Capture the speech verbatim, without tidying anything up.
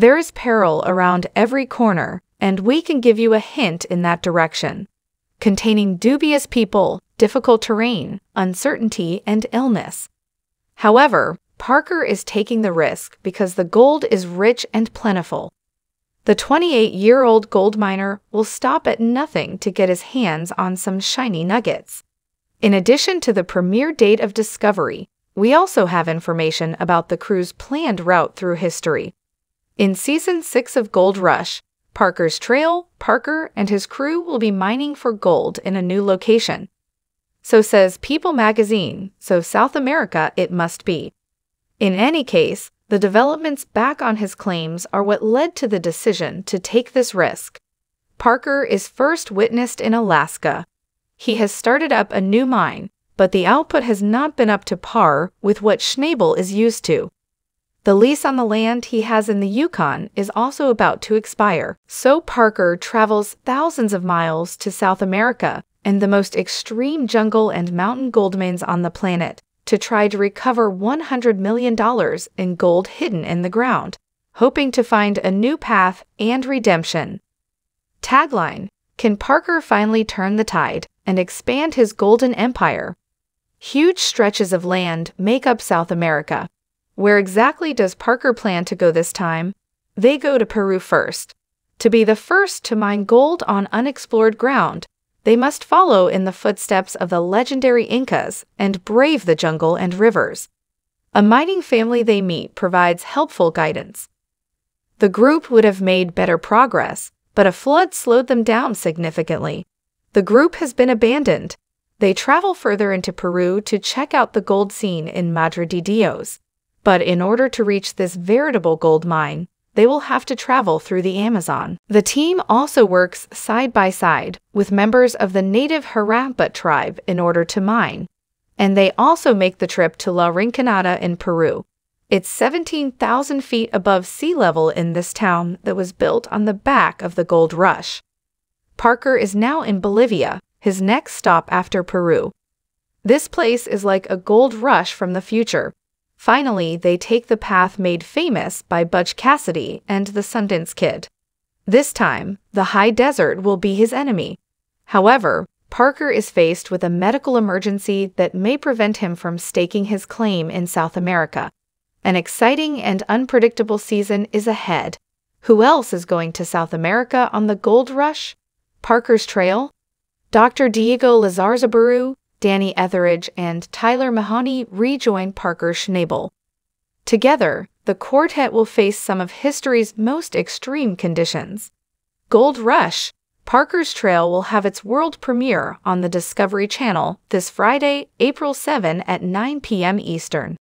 There is peril around every corner, and we can give you a hint in that direction. Containing dubious people, difficult terrain, uncertainty, and illness. However, Parker is taking the risk because the gold is rich and plentiful. The twenty-eight-year-old gold miner will stop at nothing to get his hands on some shiny nuggets. In addition to the premiere date of discovery, we also have information about the crew's planned route through history. In Season six of Gold Rush, Parker's Trail, Parker and his crew will be mining for gold in a new location. So says People magazine, so South America it must be. In any case, the developments back on his claims are what led to the decision to take this risk. Parker is first witnessed in Alaska. He has started up a new mine, but the output has not been up to par with what Schnabel is used to. The lease on the land he has in the Yukon is also about to expire, so Parker travels thousands of miles to South America and the most extreme jungle and mountain gold mines on the planet to try to recover one hundred million dollars in gold hidden in the ground, hoping to find a new path and redemption. Tagline: Can Parker finally turn the tide and expand his golden empire? Huge stretches of land make up South America. Where exactly does Parker plan to go this time? They go to Peru first. To be the first to mine gold on unexplored ground, they must follow in the footsteps of the legendary Incas and brave the jungle and rivers. A mining family they meet provides helpful guidance. The group would have made better progress, but a flood slowed them down significantly. The group has been abandoned. They travel further into Peru to check out the gold scene in Madre de Dios. But in order to reach this veritable gold mine, they will have to travel through the Amazon. The team also works side by side with members of the native Harappa tribe in order to mine. And they also make the trip to La Rinconada in Peru. It's seventeen thousand feet above sea level in this town that was built on the back of the gold rush. Parker is now in Bolivia, his next stop after Peru. This place is like a gold rush from the future. Finally, they take the path made famous by Butch Cassidy and the Sundance Kid. This time, the high desert will be his enemy. However, Parker is faced with a medical emergency that may prevent him from staking his claim in South America. An exciting and unpredictable season is ahead. Who else is going to South America on the gold rush? Parker's Trail? Doctor Diego Lazarzaburu, Danny Etheridge, and Tyler Mahoney rejoin Parker Schnabel. Together, the quartet will face some of history's most extreme conditions. Gold Rush, Parker's Trail will have its world premiere on the Discovery Channel this Friday, April seventh at nine p m Eastern.